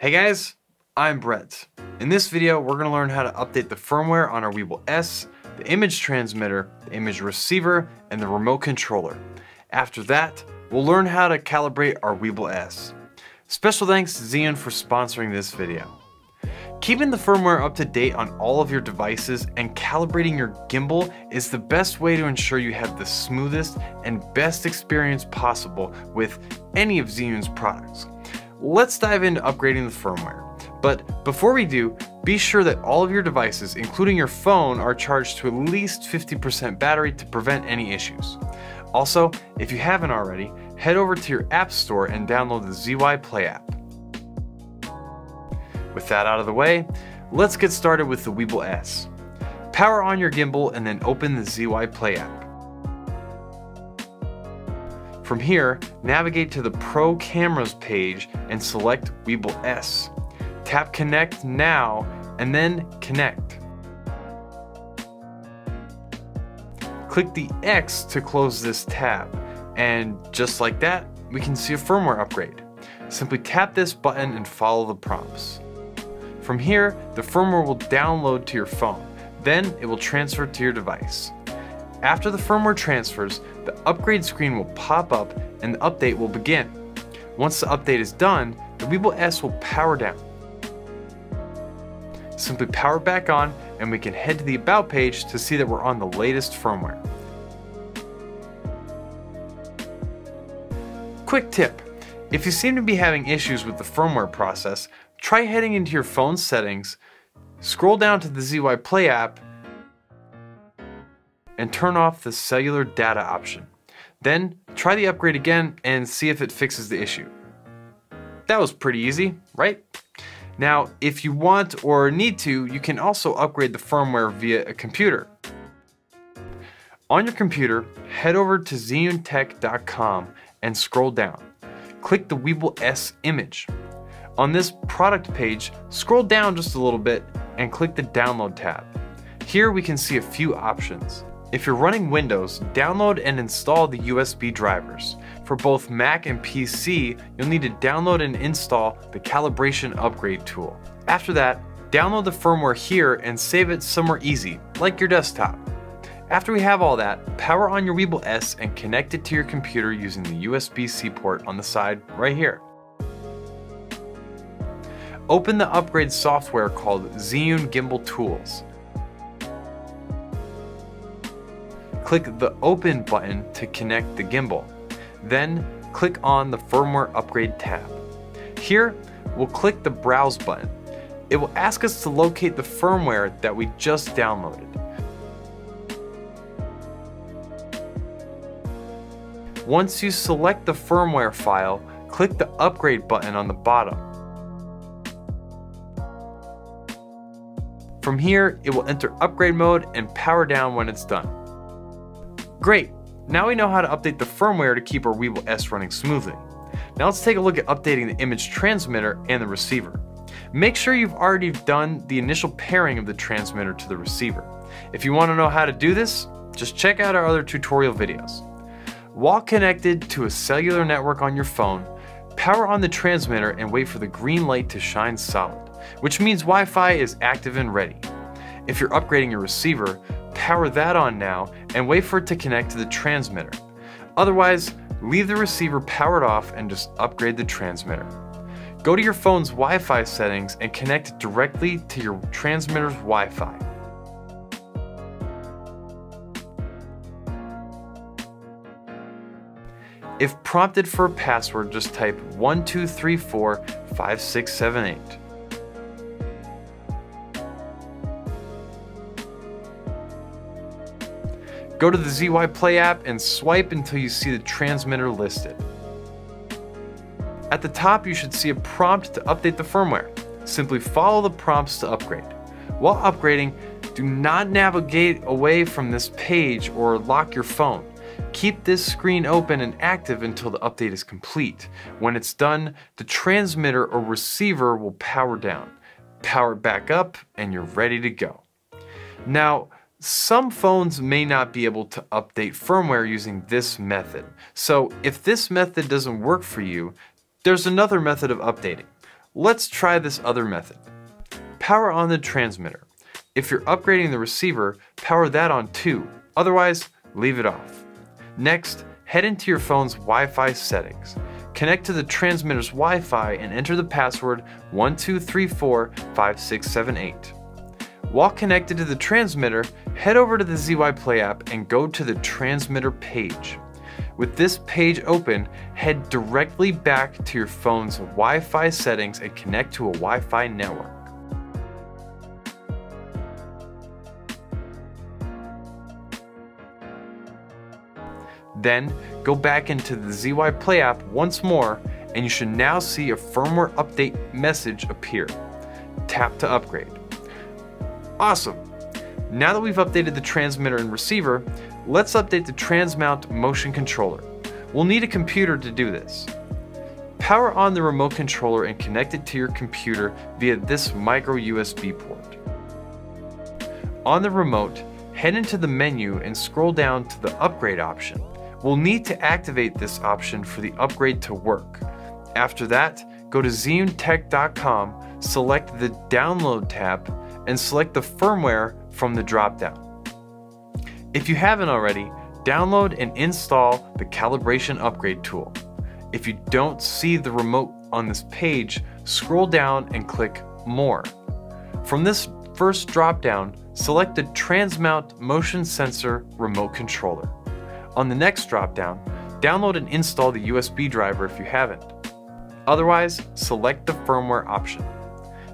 Hey guys, I'm Brett. In this video, we're gonna learn how to update the firmware on our Weebill S, the image transmitter, the image receiver, and the remote controller. After that, we'll learn how to calibrate our Weebill S. Special thanks to Zhiyun for sponsoring this video. Keeping the firmware up to date on all of your devices and calibrating your gimbal is the best way to ensure you have the smoothest and best experience possible with any of Zhiyun's products. Let's dive into upgrading the firmware. But before we do, be sure that all of your devices, including your phone, are charged to at least 50% battery to prevent any issues. Also, if you haven't already, head over to your app store and download the ZY Play app. With that out of the way, let's get started with the Weebill S. Power on your gimbal and then open the ZY Play app. From here, navigate to the Pro Cameras page and select Weebill S. Tap Connect Now and then Connect. Click the X to close this tab, and just like that, we can see a firmware upgrade. Simply tap this button and follow the prompts. From here, the firmware will download to your phone, then it will transfer to your device. After the firmware transfers, the upgrade screen will pop up and the update will begin. Once the update is done, the Weebill S will power down. Simply power back on and we can head to the About page to see that we're on the latest firmware. Quick tip, if you seem to be having issues with the firmware process, try heading into your phone's settings, scroll down to the ZY Play app, and turn off the cellular data option. Then try the upgrade again and see if it fixes the issue. That was pretty easy, right? Now, if you want or need to, you can also upgrade the firmware via a computer. On your computer, head over to zhiyun-tech.com and scroll down. Click the Weebill S image. On this product page, scroll down just a little bit and click the Download tab. Here we can see a few options. If you're running Windows, download and install the USB drivers. For both Mac and PC, you'll need to download and install the calibration upgrade tool. After that, download the firmware here and save it somewhere easy, like your desktop. After we have all that, power on your Weebill S and connect it to your computer using the USB-C port on the side right here. Open the upgrade software called Zhiyun Gimbal Tools. Click the Open button to connect the gimbal. Then click on the Firmware Upgrade tab. Here, we'll click the Browse button. It will ask us to locate the firmware that we just downloaded. Once you select the firmware file, click the Upgrade button on the bottom. From here, it will enter upgrade mode and power down when it's done. Great, now we know how to update the firmware to keep our Weebill S running smoothly. Now let's take a look at updating the image transmitter and the receiver. Make sure you've already done the initial pairing of the transmitter to the receiver. If you want to know how to do this, just check out our other tutorial videos. While connected to a cellular network on your phone, power on the transmitter and wait for the green light to shine solid, which means Wi-Fi is active and ready. If you're upgrading your receiver, power that on now and wait for it to connect to the transmitter. Otherwise, leave the receiver powered off and just upgrade the transmitter. Go to your phone's Wi-Fi settings and connect it directly to your transmitter's Wi-Fi. If prompted for a password, just type 12345678. Go to the ZY Play app and swipe until you see the transmitter listed. At the top, you should see a prompt to update the firmware. Simply follow the prompts to upgrade. While upgrading, do not navigate away from this page or lock your phone. Keep this screen open and active until the update is complete. When it's done, the transmitter or receiver will power down. Power it back up and you're ready to go. Now, some phones may not be able to update firmware using this method. So if this method doesn't work for you, there's another method of updating. Let's try this other method. Power on the transmitter. If you're upgrading the receiver, power that on too, otherwise leave it off. Next, head into your phone's Wi-Fi settings. Connect to the transmitter's Wi-Fi and enter the password 12345678. While connected to the transmitter, head over to the ZY Play app and go to the transmitter page. With this page open, head directly back to your phone's Wi-Fi settings and connect to a Wi-Fi network. Then go back into the ZY Play app once more, and you should now see a firmware update message appear. Tap to upgrade. Awesome! Now that we've updated the transmitter and receiver, let's update the Transmount Motion Controller. We'll need a computer to do this. Power on the remote controller and connect it to your computer via this micro USB port. On the remote, head into the menu and scroll down to the upgrade option. We'll need to activate this option for the upgrade to work. After that, go to zhiyun-tech.com, select the Download tab, and select the firmware from the dropdown. If you haven't already, download and install the calibration upgrade tool. If you don't see the remote on this page, scroll down and click More. From this first dropdown, select the Transmount Motion Sensor Remote Controller. On the next dropdown, download and install the USB driver if you haven't. Otherwise, select the firmware option.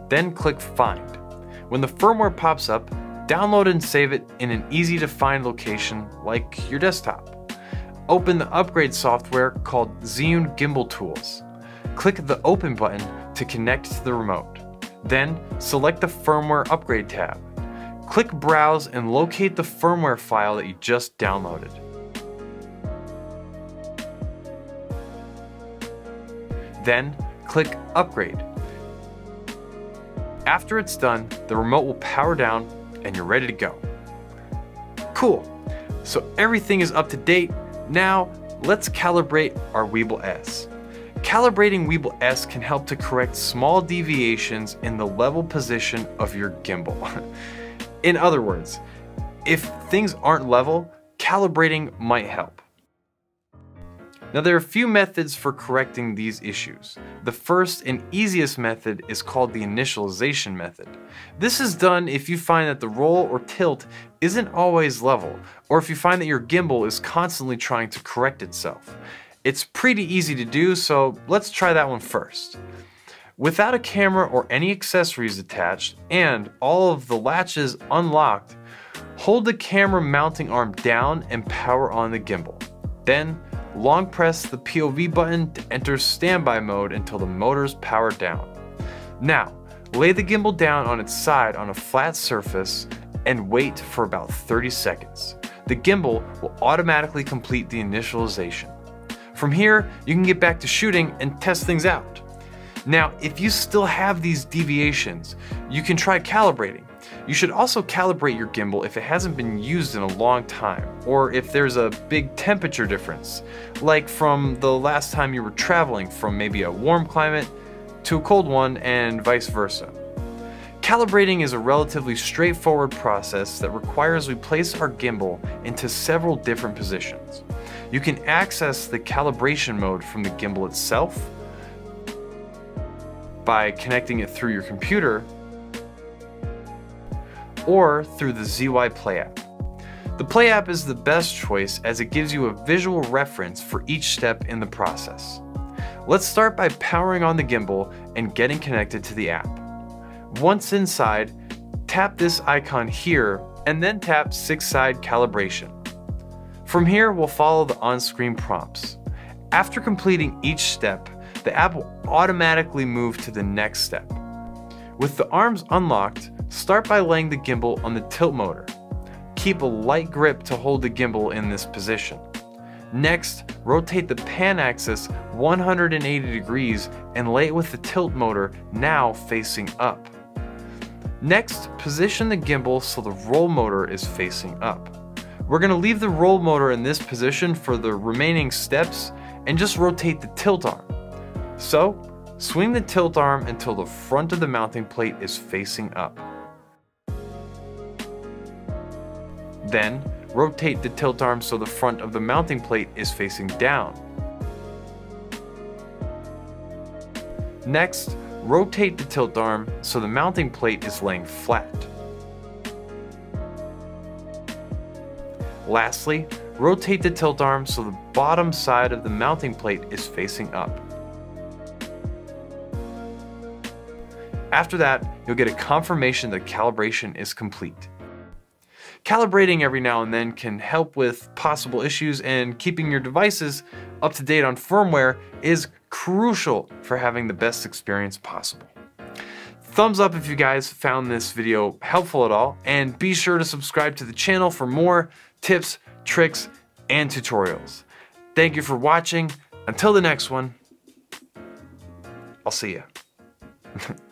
Then click Find. When the firmware pops up, download and save it in an easy-to-find location like your desktop. Open the upgrade software called Zhiyun Gimbal Tools. Click the Open button to connect to the remote. Then select the Firmware Upgrade tab. Click Browse and locate the firmware file that you just downloaded. Then click Upgrade. After it's done, the remote will power down and you're ready to go. Cool, so everything is up to date. Now let's calibrate our Weebill S. Calibrating Weebill S can help to correct small deviations in the level position of your gimbal. In other words, if things aren't level, calibrating might help. Now there are a few methods for correcting these issues. The first and easiest method is called the initialization method. This is done if you find that the roll or tilt isn't always level, or if you find that your gimbal is constantly trying to correct itself. It's pretty easy to do, so let's try that one first. Without a camera or any accessories attached, and all of the latches unlocked, hold the camera mounting arm down and power on the gimbal. Then, long press the POV button to enter standby mode until the motor's powered down. Now, lay the gimbal down on its side on a flat surface and wait for about 30 seconds. The gimbal will automatically complete the initialization. From here, you can get back to shooting and test things out. Now, if you still have these deviations, you can try calibrating. You should also calibrate your gimbal if it hasn't been used in a long time, or if there's a big temperature difference, like from the last time you were traveling from maybe a warm climate to a cold one and vice versa. Calibrating is a relatively straightforward process that requires we place our gimbal into several different positions. You can access the calibration mode from the gimbal itself by connecting it through your computer or through the ZY Play app. The Play app is the best choice as it gives you a visual reference for each step in the process. Let's start by powering on the gimbal and getting connected to the app. Once inside, tap this icon here and then tap 6-side calibration. From here, we'll follow the on-screen prompts. After completing each step, the app will automatically move to the next step. With the arms unlocked, start by laying the gimbal on the tilt motor. Keep a light grip to hold the gimbal in this position. Next, rotate the pan axis 180 degrees and lay it with the tilt motor now facing up. Next, position the gimbal so the roll motor is facing up. We're going to leave the roll motor in this position for the remaining steps and just rotate the tilt arm. So, Swing the tilt arm until the front of the mounting plate is facing up. Then, rotate the tilt arm so the front of the mounting plate is facing down. Next, rotate the tilt arm so the mounting plate is laying flat. Lastly, rotate the tilt arm so the bottom side of the mounting plate is facing up. After that, you'll get a confirmation that calibration is complete. Calibrating every now and then can help with possible issues, and keeping your devices up to date on firmware is crucial for having the best experience possible. Thumbs up if you guys found this video helpful at all, and be sure to subscribe to the channel for more tips, tricks, and tutorials. Thank you for watching. Until the next one, I'll see you.